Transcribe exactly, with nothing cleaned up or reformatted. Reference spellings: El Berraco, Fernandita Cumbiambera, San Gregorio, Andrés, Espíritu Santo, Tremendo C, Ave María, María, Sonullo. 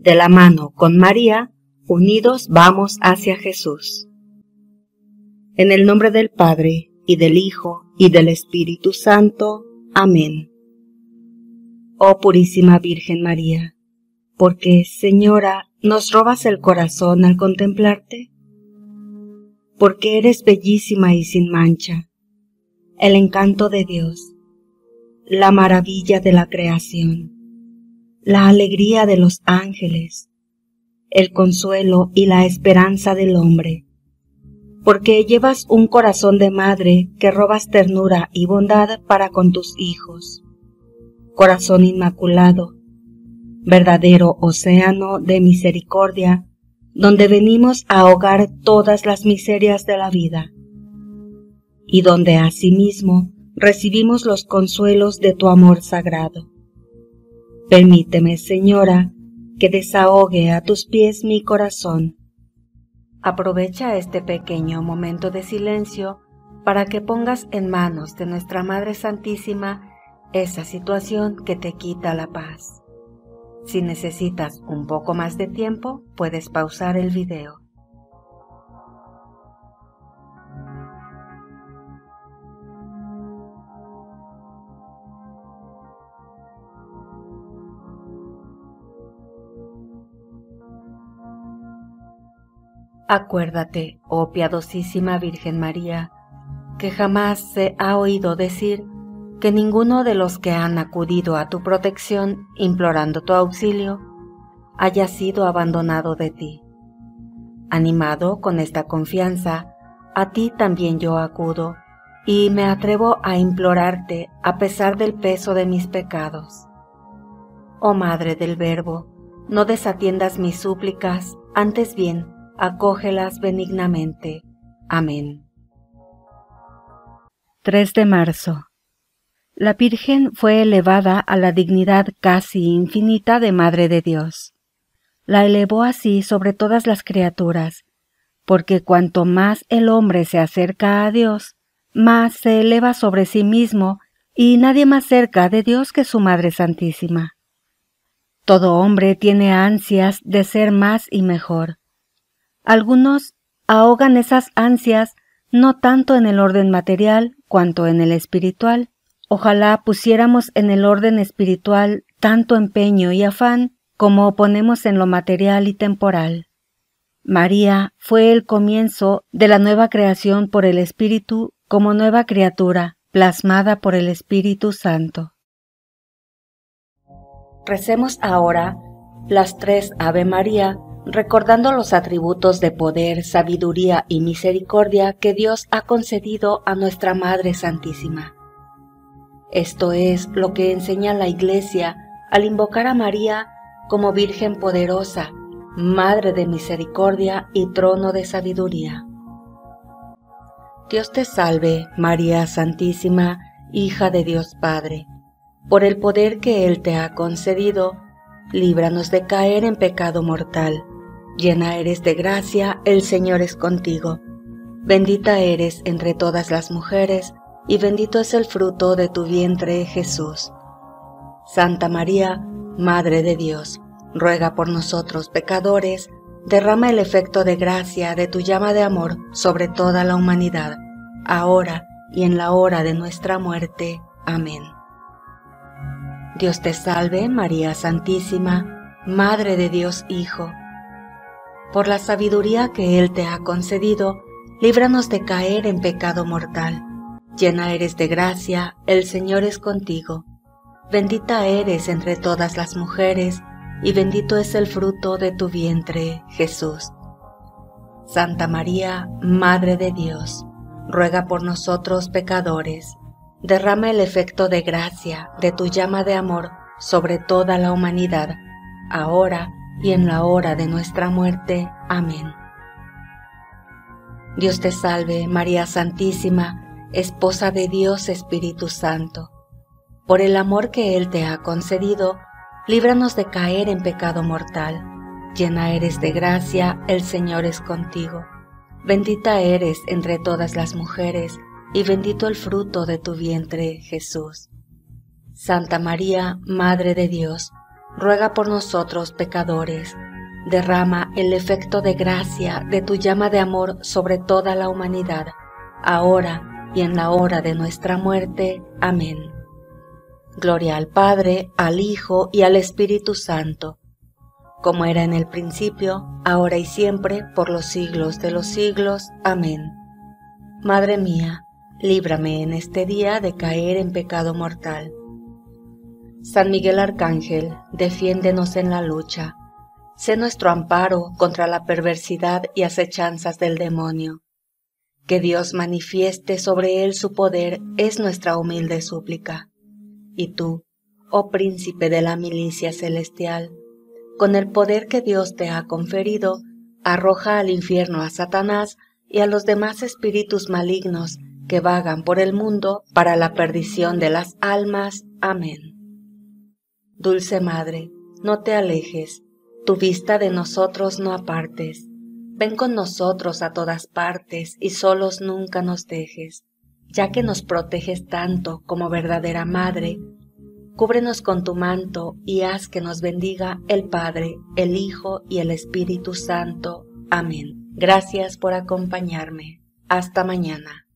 De la mano con María, unidos vamos hacia Jesús. En el nombre del Padre, y del Hijo, y del Espíritu Santo. Amén. Oh Purísima Virgen María, ¿por qué, Señora, nos robas el corazón al contemplarte? Porque eres bellísima y sin mancha, el encanto de Dios, la maravilla de la creación, la alegría de los ángeles, el consuelo y la esperanza del hombre, porque llevas un corazón de madre que robas ternura y bondad para con tus hijos. Corazón inmaculado, verdadero océano de misericordia, donde venimos a ahogar todas las miserias de la vida, y donde asimismo recibimos los consuelos de tu amor sagrado. Permíteme, Señora, que desahogue a tus pies mi corazón. Aprovecha este pequeño momento de silencio para que pongas en manos de nuestra Madre Santísima esa situación que te quita la paz. Si necesitas un poco más de tiempo, puedes pausar el video. Acuérdate, oh piadosísima Virgen María, que jamás se ha oído decir que ninguno de los que han acudido a tu protección implorando tu auxilio haya sido abandonado de ti. Animado con esta confianza, a ti también yo acudo y me atrevo a implorarte a pesar del peso de mis pecados. Oh Madre del Verbo, no desatiendas mis súplicas, antes bien, acógelas benignamente. Amén. tres de marzo. La Virgen fue elevada a la dignidad casi infinita de Madre de Dios. La elevó así sobre todas las criaturas, porque cuanto más el hombre se acerca a Dios, más se eleva sobre sí mismo y nadie más cerca de Dios que su Madre Santísima. Todo hombre tiene ansias de ser más y mejor. Algunos ahogan esas ansias no tanto en el orden material cuanto en el espiritual. Ojalá pusiéramos en el orden espiritual tanto empeño y afán como ponemos en lo material y temporal. María fue el comienzo de la nueva creación por el Espíritu como nueva criatura plasmada por el Espíritu Santo. Recemos ahora las tres Ave María, recordando los atributos de poder, sabiduría y misericordia que Dios ha concedido a nuestra Madre Santísima. Esto es lo que enseña la Iglesia al invocar a María como Virgen poderosa, Madre de misericordia y trono de sabiduría. Dios te salve, María Santísima, hija de Dios Padre. Por el poder que Él te ha concedido, líbranos de caer en pecado mortal. Llena eres de gracia, el Señor es contigo. Bendita eres entre todas las mujeres, y bendito es el fruto de tu vientre, Jesús. Santa María, Madre de Dios, ruega por nosotros pecadores, derrama el efecto de gracia de tu llama de amor sobre toda la humanidad, ahora y en la hora de nuestra muerte. Amén. Dios te salve, María Santísima, Madre de Dios Hijo. Por la sabiduría que Él te ha concedido, líbranos de caer en pecado mortal. Llena eres de gracia, el Señor es contigo. Bendita eres entre todas las mujeres, y bendito es el fruto de tu vientre, Jesús. Santa María, Madre de Dios, ruega por nosotros pecadores. Derrama el efecto de gracia de tu llama de amor sobre toda la humanidad, ahora y en la hora de nuestra muerte. Amén. Dios te salve, María Santísima, esposa de Dios Espíritu Santo. Por el amor que Él te ha concedido, líbranos de caer en pecado mortal. Llena eres de gracia, el Señor es contigo. Bendita eres entre todas las mujeres, y bendito el fruto de tu vientre, Jesús. Santa María, Madre de Dios, ruega por nosotros pecadores, derrama el efecto de gracia de tu llama de amor sobre toda la humanidad, ahora y en la hora de nuestra muerte. Amén. Gloria al Padre, al Hijo y al Espíritu Santo, como era en el principio, ahora y siempre, por los siglos de los siglos. Amén. Madre mía, líbrame en este día de caer en pecado mortal. San Miguel Arcángel, defiéndenos en la lucha. Sé nuestro amparo contra la perversidad y acechanzas del demonio. Que Dios manifieste sobre él su poder es nuestra humilde súplica. Y tú, oh príncipe de la milicia celestial, con el poder que Dios te ha conferido, arroja al infierno a Satanás y a los demás espíritus malignos que vagan por el mundo para la perdición de las almas. Amén. Dulce Madre, no te alejes, tu vista de nosotros no apartes. Ven con nosotros a todas partes y solos nunca nos dejes, ya que nos proteges tanto como verdadera Madre. Cúbrenos con tu manto y haz que nos bendiga el Padre, el Hijo y el Espíritu Santo. Amén. Gracias por acompañarme. Hasta mañana.